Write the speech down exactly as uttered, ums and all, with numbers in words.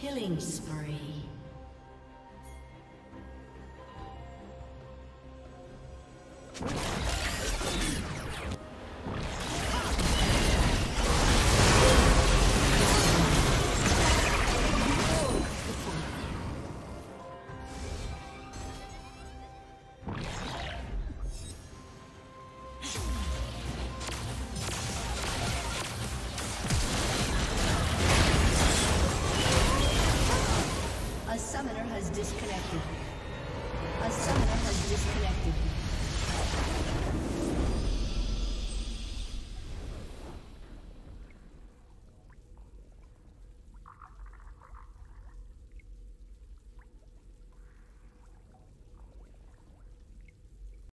Killing spree. Disconnected.